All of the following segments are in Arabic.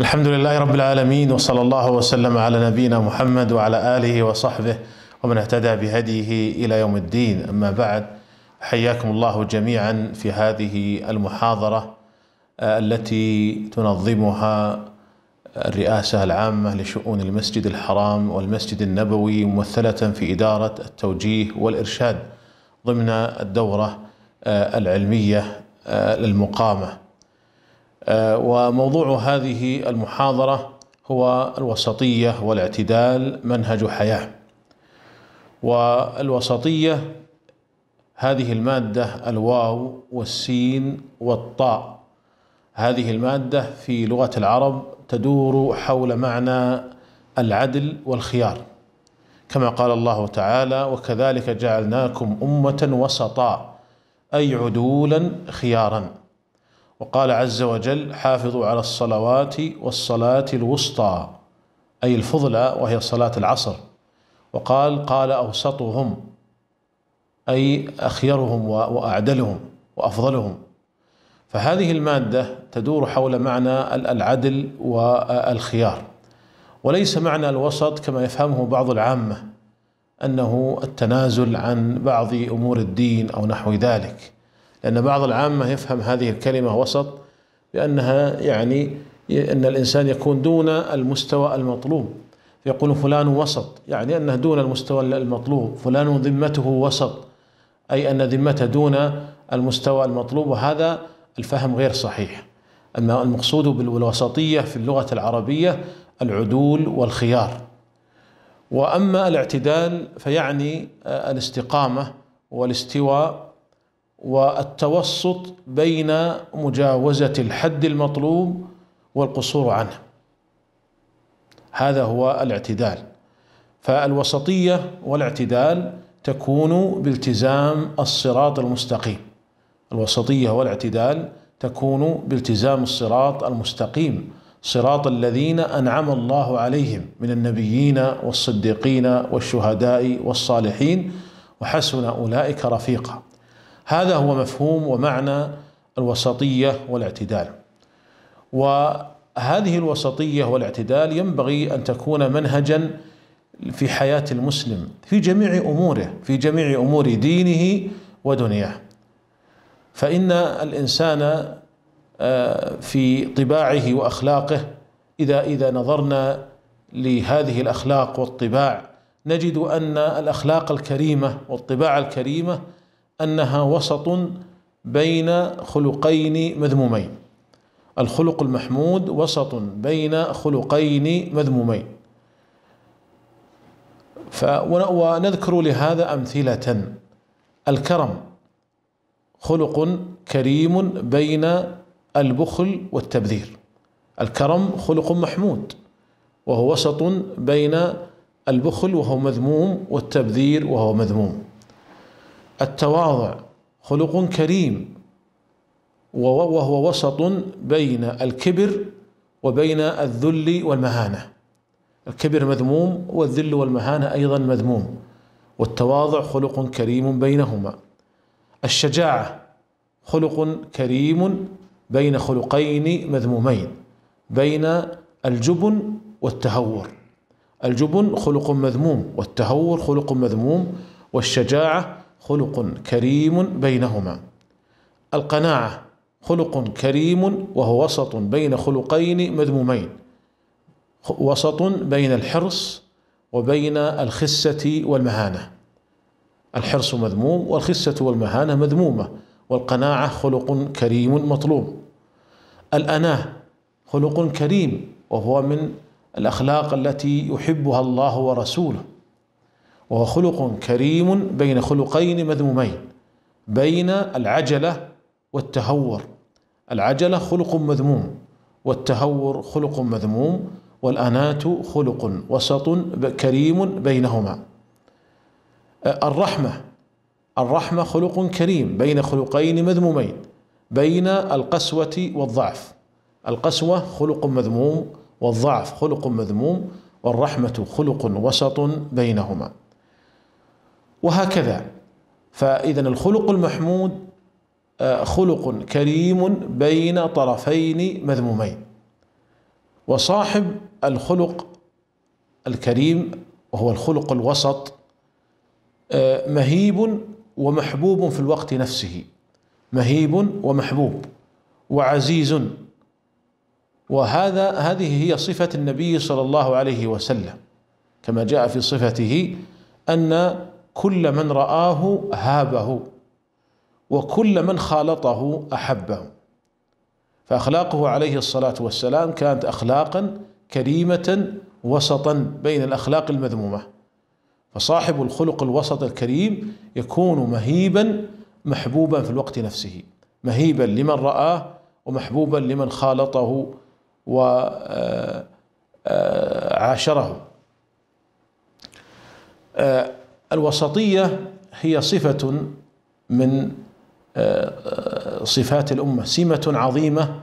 الحمد لله رب العالمين، وصلى الله وسلم على نبينا محمد وعلى آله وصحبه ومن اهتدى بهديه إلى يوم الدين. أما بعد، حياكم الله جميعا في هذه المحاضرة التي تنظمها الرئاسة العامة لشؤون المسجد الحرام والمسجد النبوي، ممثلة في إدارة التوجيه والإرشاد ضمن الدورة العلمية المقامة. وموضوع هذه المحاضرة هو الوسطية والاعتدال منهج حياة. والوسطية هذه المادة الواو والسين والطاء، هذه المادة في لغة العرب تدور حول معنى العدل والخيار، كما قال الله تعالى: وكذلك جعلناكم أمة وسطا أي عدولا خيارا. وقال عز وجل: حافظوا على الصلوات والصلاة الوسطى أي الفضلى وهي صلاة العصر. وقال: قال أوسطهم أي أخيرهم وأعدلهم وأفضلهم. فهذه المادة تدور حول معنى العدل والخيار، وليس معنى الوسط كما يفهمه بعض العامة أنه التنازل عن بعض أمور الدين أو نحو ذلك، لأن بعض العامة يفهم هذه الكلمة وسط بأنها يعني أن الإنسان يكون دون المستوى المطلوب، فيقول فلان وسط يعني أنه دون المستوى المطلوب، فلان ذمته وسط أي أن ذمته دون المستوى المطلوب، وهذا الفهم غير صحيح. أما المقصود بالوسطية في اللغة العربية العدول والخيار. وأما الاعتدال فيعني الاستقامة والاستواء والتوسط بين مجاوزة الحد المطلوب والقصور عنه، هذا هو الاعتدال. فالوسطية والاعتدال تكون بالتزام الصراط المستقيم، الوسطية والاعتدال تكون بالتزام الصراط المستقيم، صراط الذين أنعم الله عليهم من النبيين والصديقين والشهداء والصالحين وحسن أولئك رفيقا. هذا هو مفهوم ومعنى الوسطية والاعتدال. وهذه الوسطية والاعتدال ينبغي أن تكون منهجا في حياة المسلم في جميع أموره، في جميع أمور دينه ودنياه، فإن الإنسان في طباعه وأخلاقه إذا نظرنا لهذه الأخلاق والطباع نجد أن الأخلاق الكريمة والطباع الكريمة أنها وسط بين خلقين مذمومين. الخلق المحمود وسط بين خلقين مذمومين. ونذكر لهذا أمثلة: الكرم خلق كريم بين البخل والتبذير، الكرم خلق محمود وهو وسط بين البخل وهو مذموم والتبذير وهو مذموم. التواضع خلق كريم وهو وسط بين الكبر وبين الذل والمهانة، الكبر مذموم والذل والمهانة أيضا مذموم، والتواضع خلق كريم بينهما. الشجاعة خلق كريم بين خلقين مذمومين، بين الجبن والتهور، الجبن خلق مذموم والتهور خلق مذموم، والشجاعة خلق كريم بينهما. القناعة خلق كريم وهو وسط بين خلقين مذمومين، وسط بين الحرص وبين الخسة والمهانة، الحرص مذموم والخسة والمهانة مذمومة، والقناعة خلق كريم مطلوب. الأناة خلق كريم وهو من الأخلاق التي يحبها الله ورسوله، وهو خلق كريم بين خلقين مذمومين، بين العجلة والتهور، العجلة خلق مذموم والتهور خلق مذموم، والأناة خلق وسط كريم بينهما. الرحمة خلق كريم بين خلقين مذمومين، بين القسوة والضعف، القسوة خلق مذموم والضعف خلق مذموم، والرحمة خلق وسط بينهما. وهكذا، فإذا الخلق المحمود خلق كريم بين طرفين مذمومين، وصاحب الخلق الكريم وهو الخلق الوسط مهيب ومحبوب في الوقت نفسه، مهيب ومحبوب وعزيز، هذه هي صفة النبي صلى الله عليه وسلم، كما جاء في صفته أن كل من رآه هابه وكل من خالطه أحبه. فأخلاقه عليه الصلاة والسلام كانت أخلاقا كريمة وسطا بين الأخلاق المذمومة، فصاحب الخلق الوسط الكريم يكون مهيبا محبوبا في الوقت نفسه، مهيبا لمن رآه ومحبوبا لمن خالطه وعاشره. الوسطية هي صفة من صفات الأمة، سمة عظيمة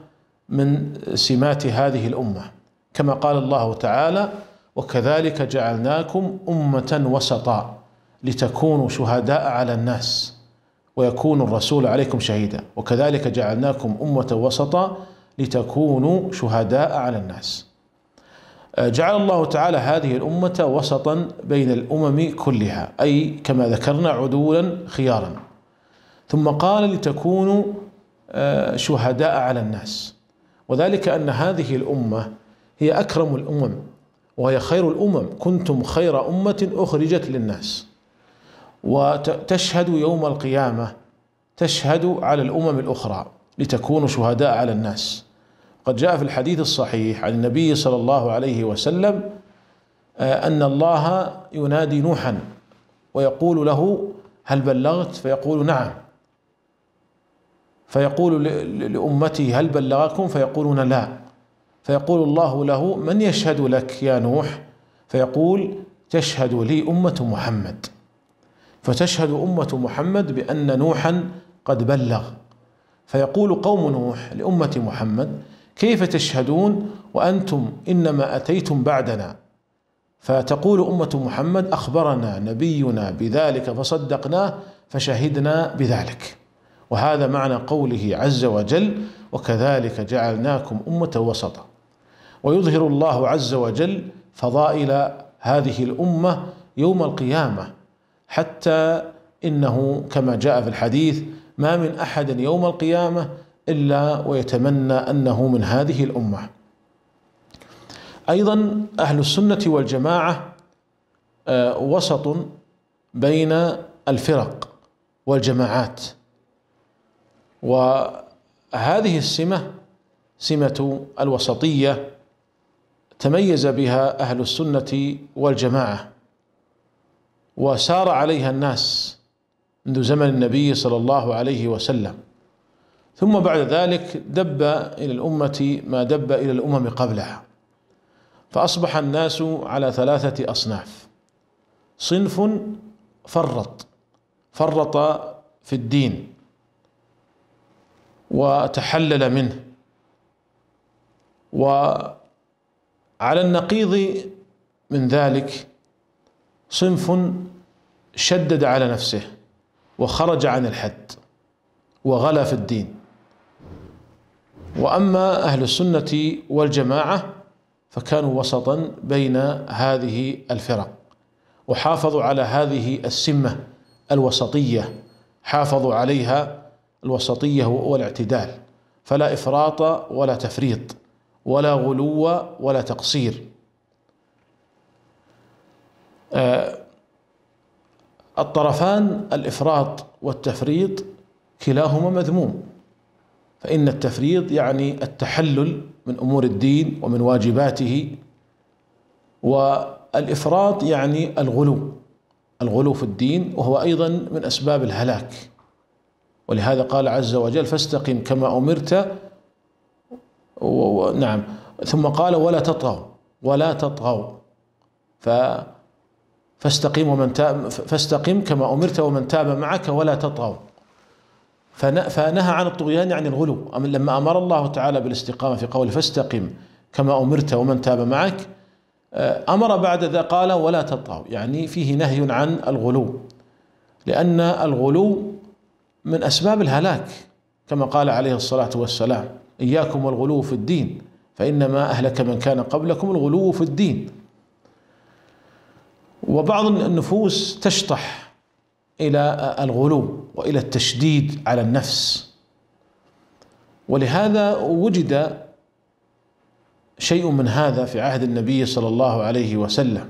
من سمات هذه الأمة، كما قال الله تعالى: وكذلك جعلناكم أمة وسطا لتكونوا شهداء على الناس ويكون الرسول عليكم شهيدا. وكذلك جعلناكم أمة وسطا لتكونوا شهداء على الناس. جعل الله تعالى هذه الأمة وسطا بين الأمم كلها، أي كما ذكرنا عدولا خيارا. ثم قال: لتكونوا شهداء على الناس، وذلك أن هذه الأمة هي أكرم الأمم وهي خير الأمم. كنتم خير أمة أخرجت للناس، وتشهد يوم القيامة، تشهد على الأمم الأخرى لتكونوا شهداء على الناس. قد جاء في الحديث الصحيح عن النبي صلى الله عليه وسلم أن الله ينادي نوحا ويقول له: هل بلغت؟ فيقول: نعم. فيقول لأمتي: هل بلغكم؟ فيقولون: لا. فيقول الله له: من يشهد لك يا نوح؟ فيقول: تشهد لي أمة محمد. فتشهد أمة محمد بأن نوحا قد بلغ، فيقول قوم نوح لأمة محمد: كيف تشهدون وأنتم إنما أتيتم بعدنا؟ فتقول أمة محمد: أخبرنا نبينا بذلك فصدقناه فشهدنا بذلك. وهذا معنى قوله عز وجل: وكذلك جعلناكم أمة وسطا. ويظهر الله عز وجل فضائل هذه الأمة يوم القيامة، حتى إنه كما جاء في الحديث: ما من أحد يوم القيامة إلا ويتمنى أنه من هذه الأمة. أيضا أهل السنة والجماعة وسط بين الفرق والجماعات، وهذه السمة، سمة الوسطية، تميز بها أهل السنة والجماعة وسار عليها الناس منذ زمن النبي صلى الله عليه وسلم، ثم بعد ذلك دب إلى الأمة ما دب إلى الأمم قبلها، فأصبح الناس على ثلاثة أصناف. صنف فرط في الدين وتحلل منه، وعلى النقيض من ذلك صنف شدد على نفسه وخرج عن الحد وغلا في الدين. وأما أهل السنة والجماعة فكانوا وسطا بين هذه الفرق، وحافظوا على هذه السمة الوسطية، حافظوا عليها الوسطية والاعتدال، فلا إفراط ولا تفريط ولا غلو ولا تقصير. الطرفان الإفراط والتفريط كلاهما مذموم، فإن التفريط يعني التحلل من أمور الدين ومن واجباته، والإفراط يعني الغلو في الدين، وهو أيضا من أسباب الهلاك. ولهذا قال عز وجل: فاستقم كما أمرت. نعم. ثم قال: ولا تطغوا فاستقم كما أمرت ومن تاب معك ولا تطغوا. فنهى عن الطغيان يعني الغلو، لما أمر الله تعالى بالاستقامة في قوله: فاستقم كما أمرت ومن تاب معك، أمر بعد ذا قال: ولا تطغوا، يعني فيه نهي عن الغلو، لأن الغلو من أسباب الهلاك، كما قال عليه الصلاة والسلام: إياكم والغلو في الدين فإنما أهلك من كان قبلكم الغلو في الدين. وبعض النفوس تشطح إلى الغلو وإلى التشديد على النفس، ولهذا وجد شيء من هذا في عهد النبي صلى الله عليه وسلم.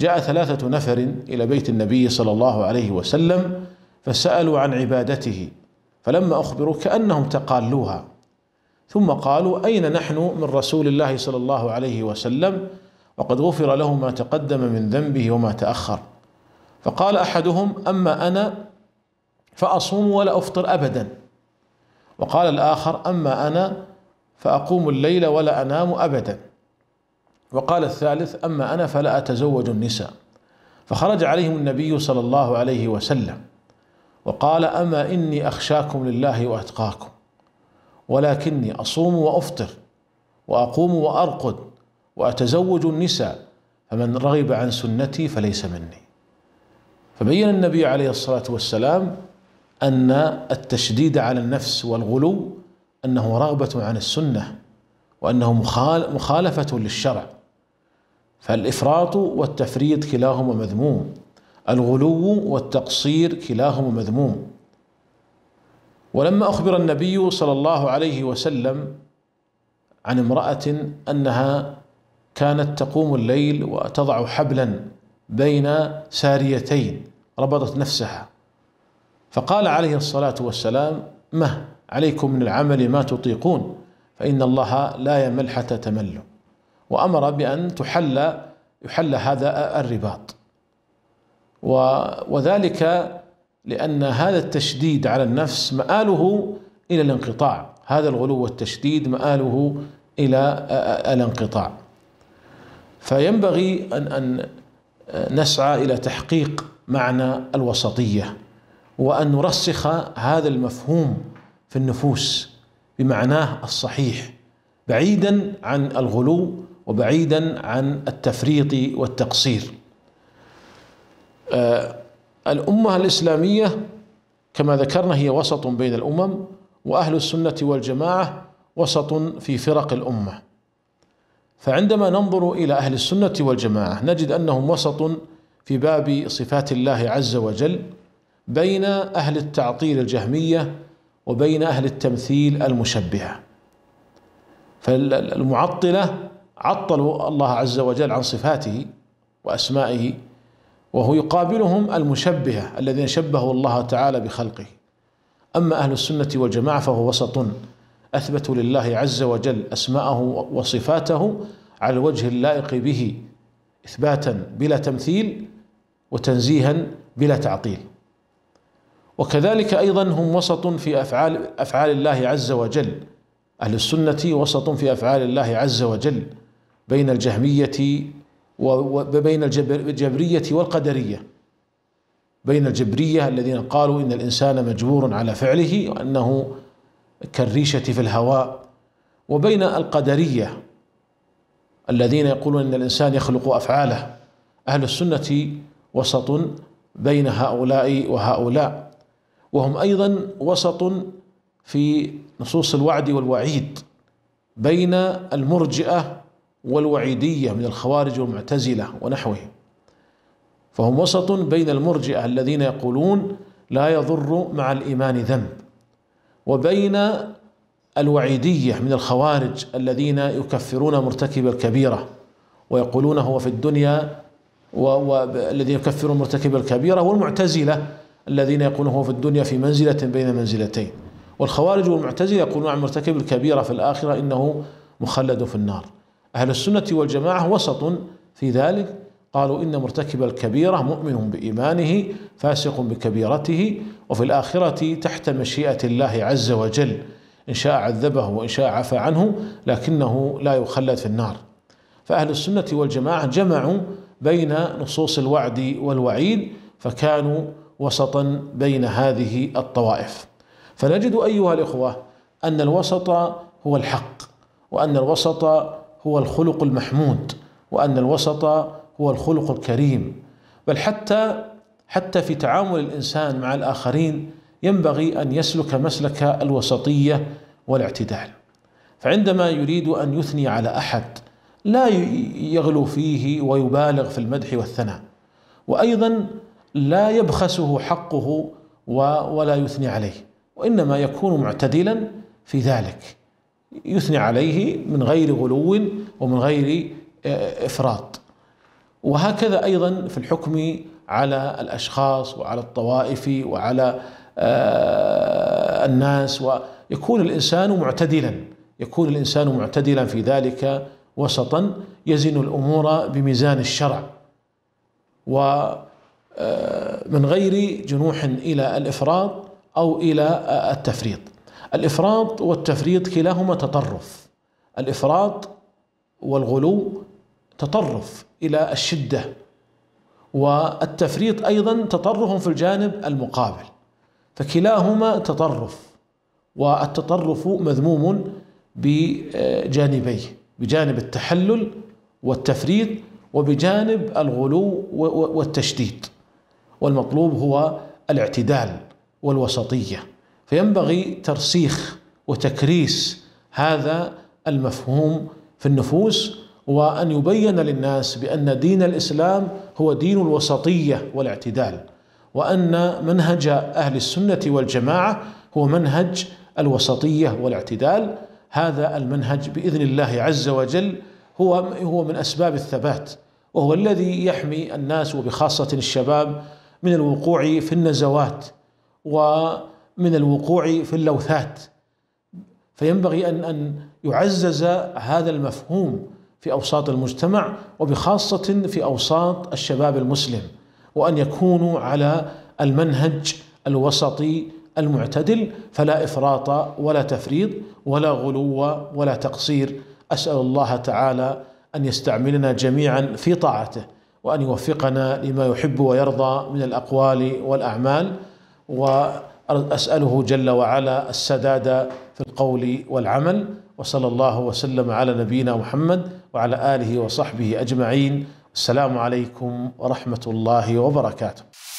جاء 3 نفر إلى بيت النبي صلى الله عليه وسلم فسألوا عن عبادته، فلما أخبروا كأنهم تقالوها، ثم قالوا أين نحن من رسول الله صلى الله عليه وسلم وقد غفر له ما تقدم من ذنبه وما تأخر. فقال أحدهم أما أنا فأصوم ولا أفطر أبدا، وقال الآخر أما أنا فأقوم الليل ولا أنام أبدا، وقال الثالث أما أنا فلا أتزوج النساء. فخرج عليهم النبي صلى الله عليه وسلم وقال أما إني أخشاكم لله وأتقاكم، ولكني أصوم وأفطر وأقوم وأرقد وأتزوج النساء، فمن رغب عن سنتي فليس مني. فبين النبي عليه الصلاة والسلام أن التشديد على النفس والغلو أنه رغبة عن السنة، وأنه مخالفة للشرع، فالإفراط والتفريط كلاهما مذموم، الغلو والتقصير كلاهما مذموم. ولما أخبر النبي صلى الله عليه وسلم عن امرأة أنها كانت تقوم الليل وتضع حبلا بين ساريتين ربطت نفسها، فقال عليه الصلاة والسلام مه عليكم من العمل ما تطيقون فإن الله لا يمل حتى تملوا، وأمر بأن يحل هذا الرباط. وذلك لأن هذا التشديد على النفس مآله إلى الانقطاع، هذا الغلو والتشديد مآله إلى الانقطاع. فينبغي أن نسعى إلى تحقيق معنى الوسطية، وأن نرسخ هذا المفهوم في النفوس بمعناه الصحيح، بعيدا عن الغلو وبعيدا عن التفريط والتقصير. الأمة الإسلامية كما ذكرنا هي وسط بين الأمم، وأهل السنة والجماعة وسط في فرق الأمة. فعندما ننظر إلى أهل السنة والجماعة نجد أنهم وسط في باب صفات الله عز وجل بين أهل التعطيل الجهمية وبين أهل التمثيل المشبهة. فالمعطلة عطلوا الله عز وجل عن صفاته وأسمائه، وهو يقابلهم المشبهة الذين شبهوا الله تعالى بخلقه. أما أهل السنة والجماعة فهو وسط، أثبتوا لله عز وجل أسماءه وصفاته على الوجه اللائق به، إثباتا بلا تمثيل وتنزيها بلا تعطيل. وكذلك أيضا هم وسط في أفعال الله عز وجل، أهل السنة وسط في أفعال الله عز وجل بين الجهمية وبين الجبرية والقدرية، بين الجبرية الذين قالوا إن الإنسان مجبور على فعله وأنه كالريشة في الهواء، وبين القدرية الذين يقولون إن الإنسان يخلق أفعاله. أهل السنة وسط بين هؤلاء وهؤلاء، وهم أيضا وسط في نصوص الوعد والوعيد بين المرجئة والوعيدية من الخوارج والمعتزلة ونحوهم. فهم وسط بين المرجئة الذين يقولون لا يضر مع الإيمان ذنب، وبين الوعيدية من الخوارج الذين يكفرون مرتكب الكبيرة ويقولون هو في الدنيا، والذين يكفرون مرتكب الكبيرة، والمعتزلة الذين يقولون هو في الدنيا في منزلة بين منزلتين، والخوارج والمعتزلة يقولون عن مرتكب الكبيرة في الآخرة إنه مخلد في النار. أهل السنة والجماعة وسط في ذلك، قالوا إن مرتكب الكبيرة مؤمن بإيمانه فاسق بكبيرته، وفي الآخرة تحت مشيئة الله عز وجل، إن شاء عذبه وإن شاء عفى عنه، لكنه لا يخلد في النار. فأهل السنة والجماعة جمعوا بين نصوص الوعد والوعيد، فكانوا وسطا بين هذه الطوائف. فنجد أيها الإخوة أن الوسط هو الحق، وأن الوسط هو الخلق المحمود، وأن الوسط هو الخلق الكريم. بل حتى في تعامل الإنسان مع الآخرين ينبغي أن يسلك مسلك الوسطية والاعتدال. فعندما يريد أن يثني على أحد لا يغلو فيه ويبالغ في المدح والثناء، وأيضا لا يبخسه حقه ولا يثني عليه، وإنما يكون معتدلا في ذلك، يثني عليه من غير غلو ومن غير إفراط. وهكذا أيضا في الحكم على الأشخاص وعلى الطوائف وعلى الناس، ويكون الإنسان معتدلا، يكون الإنسان معتدلا في ذلك وسطا، يزن الأمور بميزان الشرع ومن غير جنوح إلى الإفراط أو إلى التفريط. الإفراط والتفريط كلاهما تطرف، الإفراط والغلو تطرف إلى الشدة، والتفريط أيضا تطرف في الجانب المقابل، فكلاهما تطرف، والتطرف مذموم بجانبيه، بجانب التحلل والتفريط وبجانب الغلو والتشديد، والمطلوب هو الاعتدال والوسطية. فينبغي ترسيخ وتكريس هذا المفهوم في النفوس، وأن يبين للناس بأن دين الإسلام هو دين الوسطية والاعتدال، وأن منهج أهل السنة والجماعة هو منهج الوسطية والاعتدال. هذا المنهج بإذن الله عز وجل هو من أسباب الثبات، وهو الذي يحمي الناس وبخاصة الشباب من الوقوع في النزوات ومن الوقوع في اللوثات. فينبغي أن يعزز هذا المفهوم في أوساط المجتمع، وبخاصة في أوساط الشباب المسلم، وأن يكونوا على المنهج الوسطي المعتدل، فلا إفراط ولا تفريط ولا غلو ولا تقصير. أسأل الله تعالى أن يستعملنا جميعا في طاعته، وأن يوفقنا لما يحب ويرضى من الأقوال والأعمال، وأسأله جل وعلا السداد في القول والعمل. وصلى الله وسلم على نبينا محمد وعلى آله وصحبه أجمعين. السلام عليكم ورحمة الله وبركاته.